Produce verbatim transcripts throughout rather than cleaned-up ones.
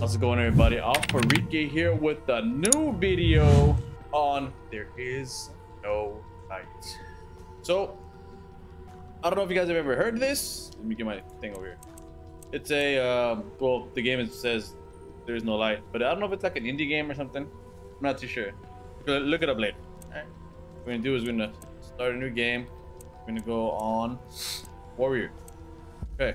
How's it going, everybody? AlphaRique here with a new video on There Is No Light. So, I don't know if you guys have ever heard this. Let me get my thing over here. It's a, um, well, the game says There Is No Light, but I don't know if it's like an indie game or something. I'm not too sure. Look it up later. All right. What we're gonna do is we're gonna start a new game. We're gonna go on Warrior. Okay.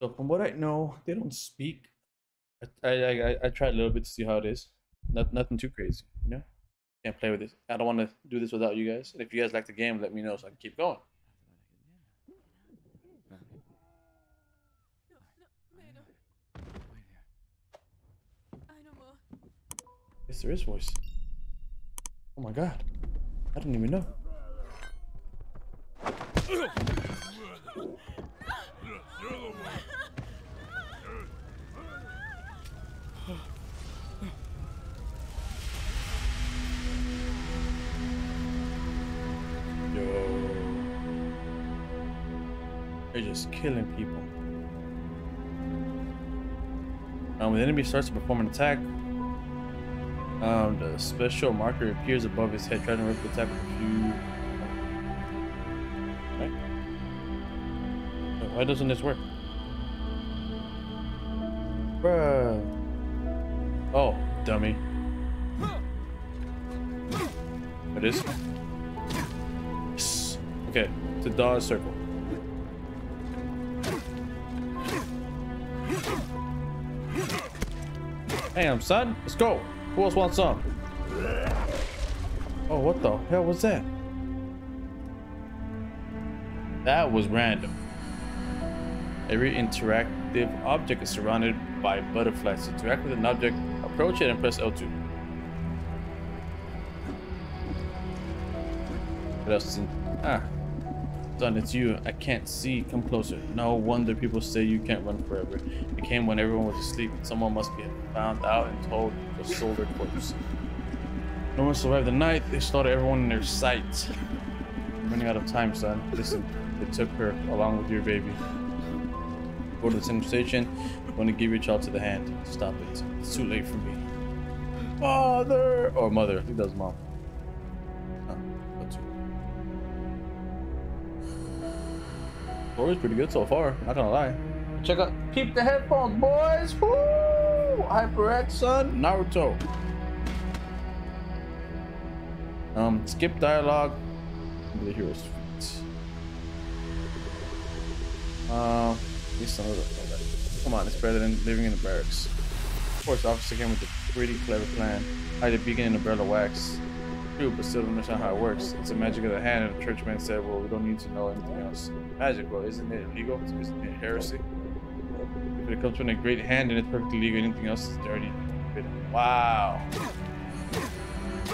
So from what I know, they don't speak. I I I, I tried a little bit to see how it is. Not nothing too crazy, you know. Can't play with this. I don't want to do this without you guys. And if you guys like the game, let me know so I can keep going. Yes, there is voice. Oh my god. I didn't even know. Yo. They're just killing people. Um, when the enemy starts to perform an attack, Um, the special marker appears above his head, trying to rip the attack with a few. Right. Why doesn't this work? Bruh. Oh, dummy. It is. Yes. Okay, to dodge circle. Damn, son, let's go. Who else wants some? Oh, what the hell was that? That was random. Every interactive object is surrounded by butterflies. To interact with an object, approach it and press L two. What else is in? Ah. Son, it's you. I can't see. Come closer. No wonder people say you can't run forever. It came when everyone was asleep. Someone must be found out and told to sold their corpse. No one survived the night. They slaughtered everyone in their sight. I'm running out of time, son. Listen, they took her along with your baby. Go to the Central Station. I'm going to give your child to the hand. Stop it. It's too late for me. Father! Or mother. I think that was mom. Story's pretty good so far, not gonna lie. Check out, keep the headphones, boys! Woo! Hyper X, son, Naruto. Um, skip dialogue. The hero's feet. Uh, at least some of it. Come on, it's better than living in the barracks. Of course, the officer came with a pretty clever plan. Hide a beacon in a barrel of wax. True, but still don't understand how it works. It's the magic of the hand, and the churchman said, well, we don't need to know anything else. Magic, well, isn't it illegal? Isn't it heresy? If it comes from the great hand, then it's perfectly legal. Anything else is dirty. Wow.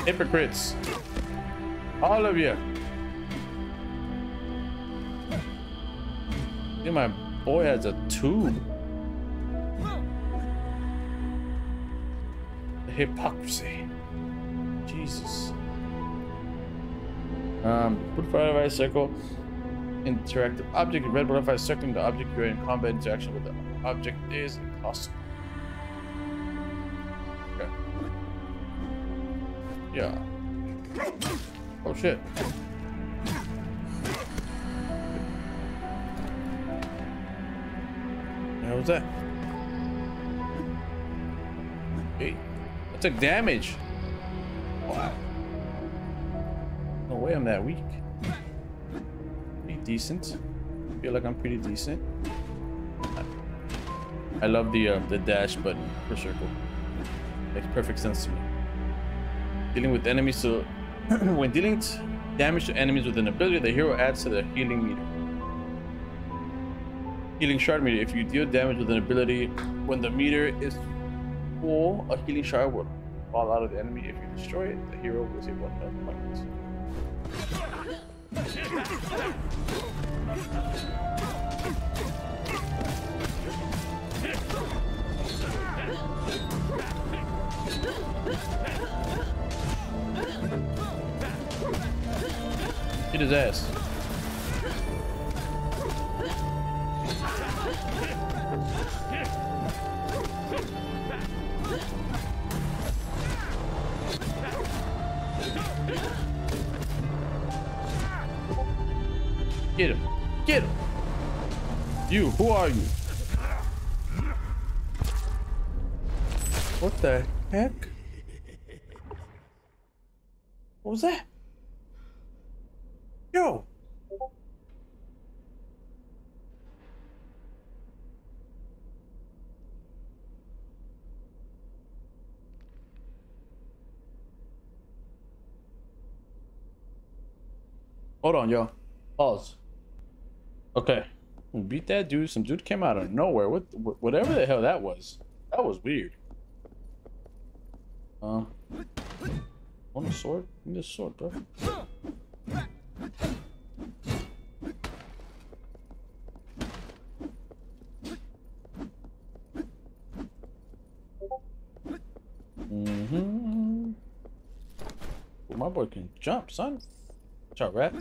Hypocrites. All of you. I think my boy has a tube. The hypocrisy. Jesus. Um, put butterfly circle, interactive object, red butterfly circling the object you're in combat interaction with the object is impossible. Okay. Yeah. Oh shit. How was that? Hey, I took damage. Wow. No way I'm that weak. Pretty decent. I feel like I'm pretty decent. I love the uh, the dash button per circle. Makes perfect sense to me. Dealing with enemies, so when dealing damage to enemies with an ability, the hero adds to the healing meter. Healing shard meter. If you deal damage with an ability, when the meter is full, a healing shard will fall out of the enemy. If you destroy it, the hero will save one of points. Hit his ass. Get him. Get him. You, who are you? What the heck? What was that? Yo. Hold on, yo. Pause. Okay. We beat that dude. Some dude came out of nowhere. What? Whatever the hell that was. That was weird. Uh, want a sword? Give me a sword, bro. Mm-hmm. Well, my boy can jump, son. What's up, rat?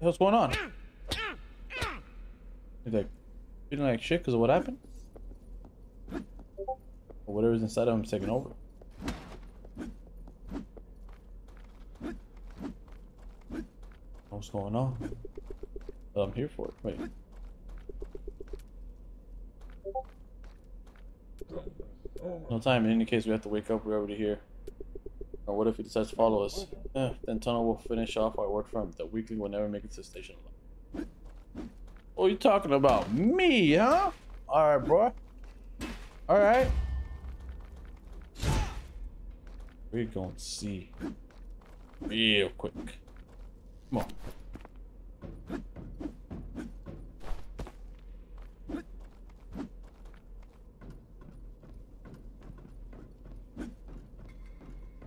What's going on? He's like feeling like shit because of what happened? Or whatever's inside of him is taking over. What's going on? I'm here for it. Wait. No time. In any case, we have to wake up. We're already here. Or what if he decides to follow us? Eh, then Tunnel will finish off our work from the weekly. Will never make it to the station alone. Oh, you talking about me, huh? All right, bro. All right. We're gonna see real quick. Come on.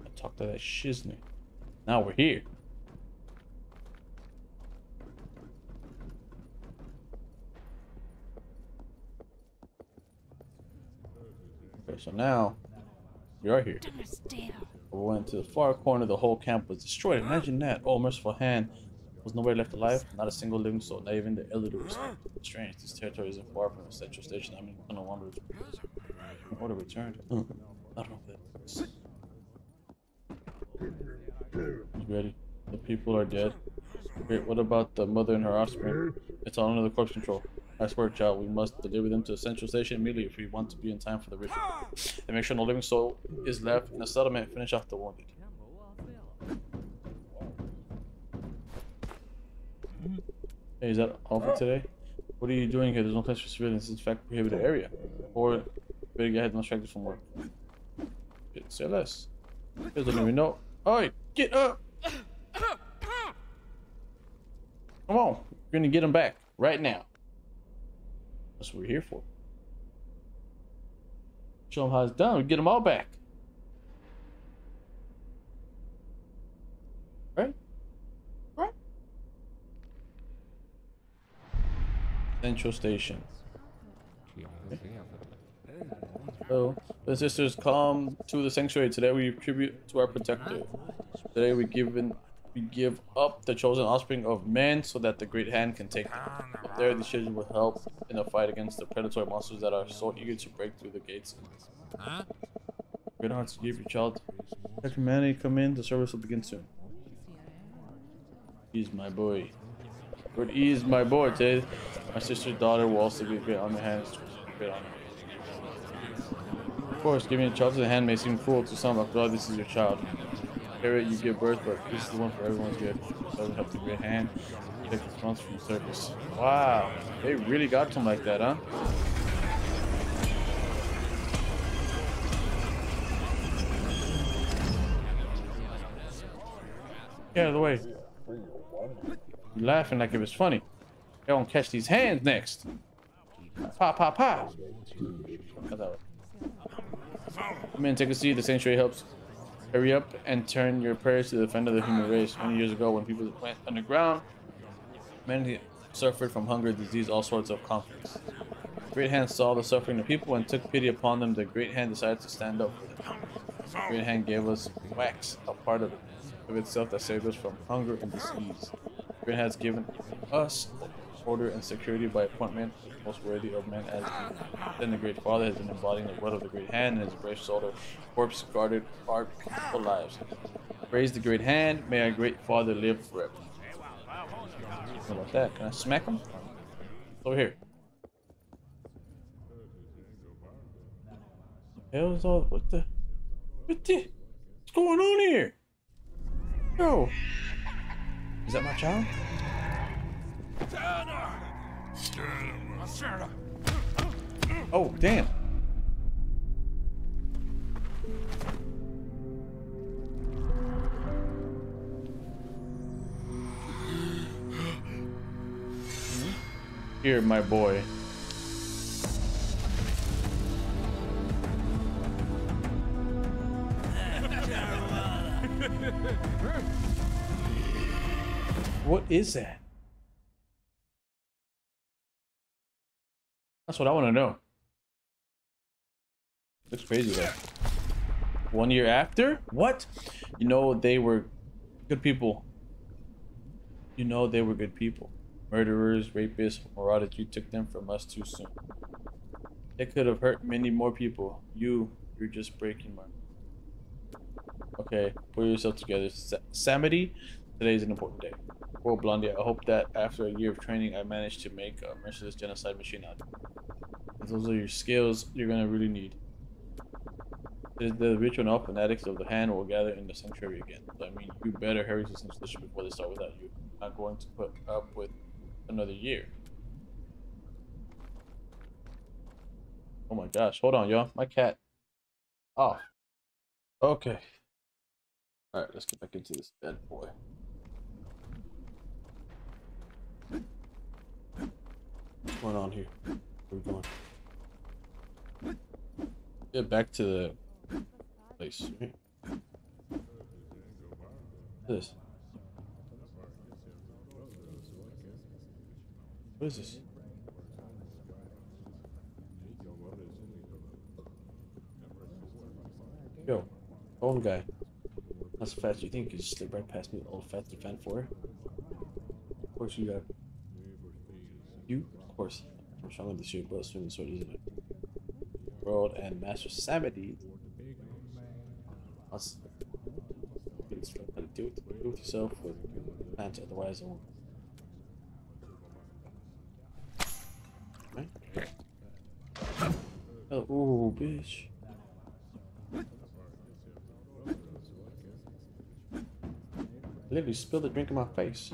I talked to that shiznit. Now we're here. So now we are here. We went to the far corner. The whole camp was destroyed. Imagine that. Oh, merciful hand. There was nobody left alive. Not a single living soul. Not even the elder to respect. It's strange. This territory isn't far from the Central Station. I mean, I don't want to return. I want to return. I don't know what that is. You ready? The people are dead. Wait, what about the mother and her offspring? It's all under the corpse control. I swear, child, we must deliver them to the Central Station immediately if we want to be in time for the ritual. And make sure no living soul is left in the settlement and finish off the wounded. Hey, is that all for today? What are you doing here? There's no place for civilians. In fact, prohibited area. Or, better get ahead and distracted from work. Shit, say less. Here's the living note. Alright, get up! Come on, we're gonna get them back right now. That's what we're here for. Show them how it's done. We get them all back. Right? Right? Central Station. Okay. So, the sisters come to the sanctuary. Today we tribute to our protector. Today we give in. We give up the chosen offspring of men so that the Great Hand can take them. Up there, these children will help in the fight against the predatory monsters that are so eager to break through the gates. Huh? Great heart to give your child. Let humanity come in. The service will begin soon. He's my boy. Good ease, my boy. Today, my sister's daughter will also be great on their hands. Great on her. Of course, giving a child to the hand may seem cruel to some, after all, this is your child. You give birth, but this is the one for everyone's good. Doesn't help the Great Hand take response from the circus. Wow, they really got to him like that, huh? Get out of the way. You're laughing like it was funny. They're gonna catch these hands next. Pop, pop, pop. Come in, take a seat. The sanctuary helps. Hurry up and turn your prayers to the defender of the human race. Many years ago, when people went underground, men suffered from hunger, disease, all sorts of conflicts. The Great Hand saw the suffering of people and took pity upon them. The Great Hand decided to stand up for them. The Great Hand gave us wax, a part of, of itself that saved us from hunger and disease. The Great Hand has given us order and security by appointment, most worthy of men as then the Great Father has been embodying the word of the Great Hand and his brave shoulder, corpse guarded our peaceful lives. Praise the Great Hand, may our Great Father live forever. How about that? Can I smack him? Over here. Hell is all what the what the what's going on here? Yo, is that my child? Oh damn! Here, my boy. What is that? That's what I want to know. Looks crazy though. One year after? What? You know they were good people. You know they were good people. Murderers, rapists, marauders. You took them from us too soon. They could have hurt many more people. You, you're just breaking my. Okay, pull yourself together. Sa Samity, today is an important day. Well, Blondie, I hope that after a year of training, I managed to make a merciless genocide machine out of it. Those are your skills you're going to really need. The, the ritual and all fanatics of the hand will gather in the sanctuary again. So, I mean, you better hurry to the station before they start without you. I'm not going to put up with another year. Oh my gosh, hold on, y'all. My cat. Oh. Okay. Alright, let's get back into this bad boy. What's going on here? Where we going? Get back to the place. Right? This. What is this? Yo. Old guy, not so fast. You think you can just slip right past me, old fat fan for? Of course you got you. Of course, I'm trying to shoot both swimming so easily. World and Master Samity. Us, do it. Do it yourself with plans. Otherwise, I won't. Right? Oh, ooh, bitch. Literally spilled the drink in my face.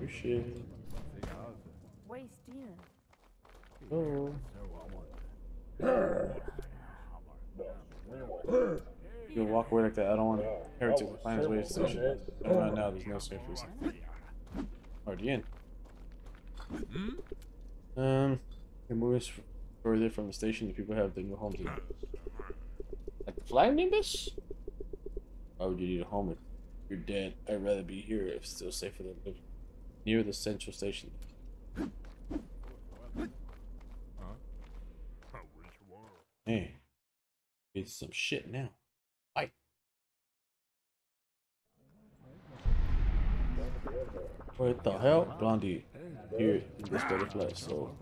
Your shit. Oh. You walk away like that. I don't want to heretic to find his way to the station. But right now, there's no safe reason. Already in. Um, it moves further from the station. The people have their new homes. Like the flying nimbus? Why would you need a home if you're dead? I'd rather be here if still safer than living near the Central Station. Hey, it's some shit now. Hi. What the hell, Blondie? Here in this butterfly. So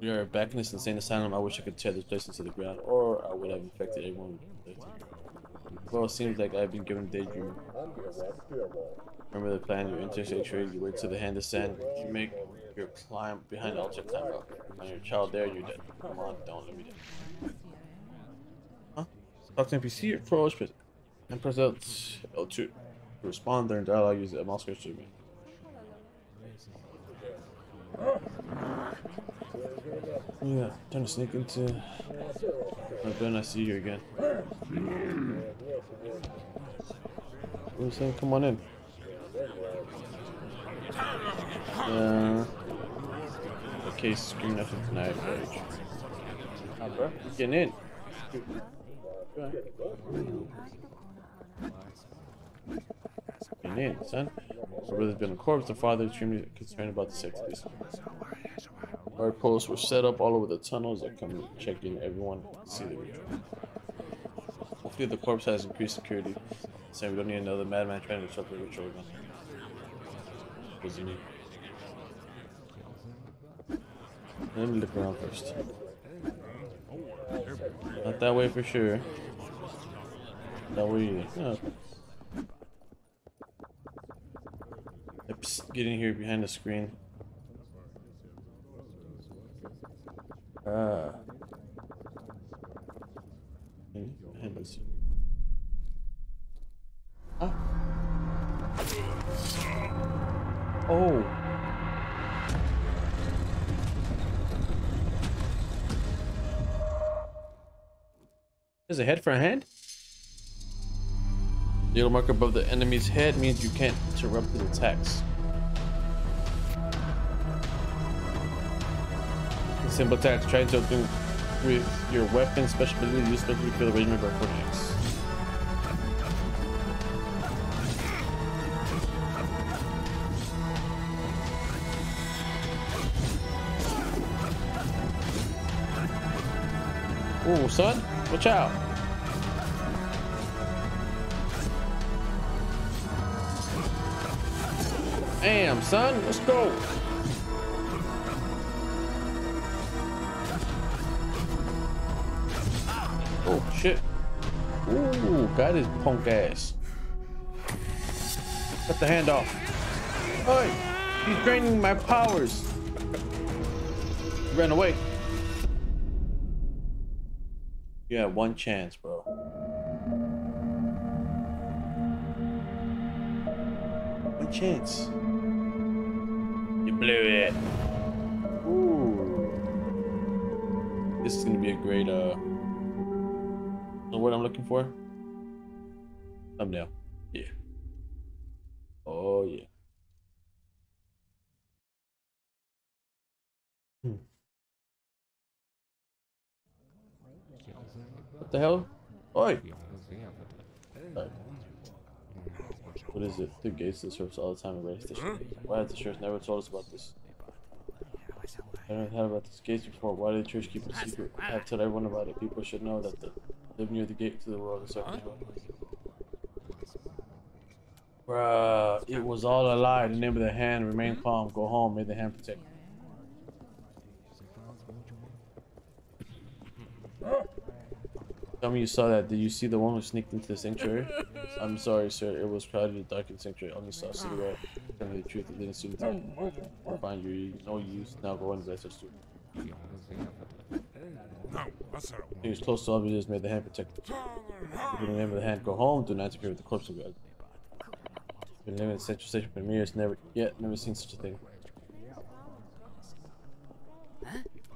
we are back in this insane asylum. I wish I could tear this place into the ground, or I would have infected everyone. Well, it seems like I've been given daydream. Remember the plan, your interstate, you wait till the hand descend, you make your climb behind the altar, climb up. When your child there, you're dead. Come on, don't let me down. Huh? Talk to N P C or approach, but and press L two to respond during dialogue, use the mouse cursor to me. Yeah, trying to sneak into. But then I see you again. What was that? Come on in. Uh, okay, scream nothing tonight. Ah, bro, you're getting in. Getting in, son. My brother's been a corpse. The father is extremely concerned about the sex abuse. Our posts were set up all over the tunnels. I come check in everyone to see the ritual. Hopefully the corpse has increased security. Saying we don't need another madman trying to disrupt the ritual again. isn't it? Let me look around first. Not that way for sure. That way. Oh. Oops, get in here behind the screen. Ah. Ah. Oh. There's a head for a hand? The yellow mark above the enemy's head means you can't interrupt his attacks. Simple attacks. Try to do with your weapon, special ability, use special ability for the regiment by four X. Oh, son, watch out. Damn, son, let's go. Oh shit. Ooh, got his punk ass. Cut the hand off. Oi! He's draining my powers. He ran away. You had one chance, bro. One chance. You blew it. Ooh. This is gonna be a great uh what I'm looking for? Thumbnail. Yeah. Oh yeah. Hmm. What the hell? Oi! Right. What is it? The gates that serves all the time at the station. Why has the church never told us about this? I haven't heard about these gates before. Why did the church keep it a secret? I've told everyone about it. People should know that the live near the gate to the world is huh? Bruh, it was all a lie. The name of the hand, remain calm, go home, may the hand protect you. Tell me you saw that. Did you see the one who sneaked into the sanctuary? I'm sorry, sir. It was crowded and dark in the sanctuary. I only saw a cigarette. Tell me the truth. It didn't seem to find you. No use. Now go on and bless us too. He was close to obvious, made the hand protect him. In the name of the hand, go home, do not interfere with the corpse of God. Been living in the Central Station for years, never yet, never seen such a thing.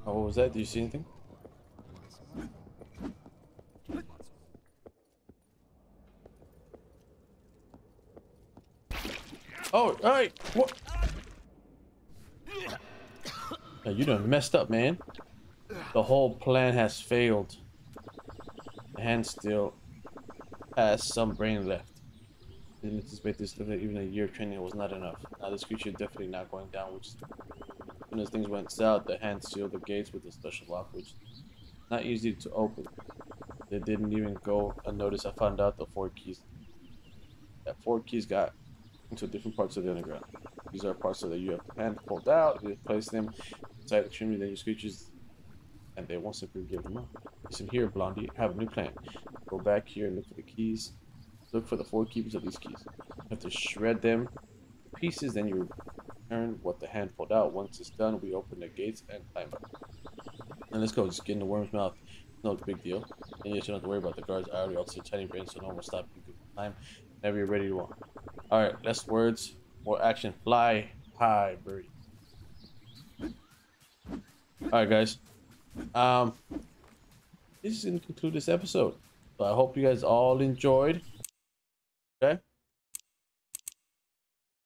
Oh, what was that? Did you see anything? Oh, alright! What? Now, you done messed up, man. The whole plan has failed. The hand still has some brain left. Didn't anticipate this, even a year of training was not enough. Now this creature is definitely not going down, which when as things went south, the hand sealed the gates with a special lock, which is not easy to open. They didn't even go unnoticed. I found out the four keys. That four keys got into different parts of the underground. These are parts that you have the hand pulled out, you place them inside the chimney, then your creatures and they won't simply give them up. Listen here, Blondie, have a new plan. Go back here and look for the keys. Look for the four keepers of these keys. You have to shred them to pieces, then you return what the hand pulled out. Once it's done, we open the gates and climb up. And let's go, just get in the worm's mouth. No big deal. And you don't have to worry about the guards. I already also tiny brains, so no one will stop you. Climb whenever you're ready to walk. Alright, less words, more action. Fly high, bird. Alright, guys. Um, this is going to conclude this episode. So I hope you guys all enjoyed. Okay.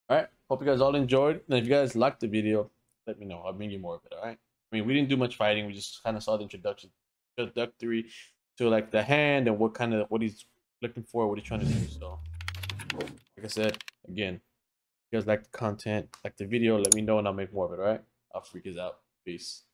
All right. Hope you guys all enjoyed. And if you guys liked the video, let me know. I'll bring you more of it. All right. I mean, we didn't do much fighting. We just kind of saw the introduction, introductory to like the hand and what kind of what he's looking for, what he's trying to do. So, like I said, again, if you guys like the content, like the video, let me know, and I'll make more of it. All right. I'll freak us out. Peace.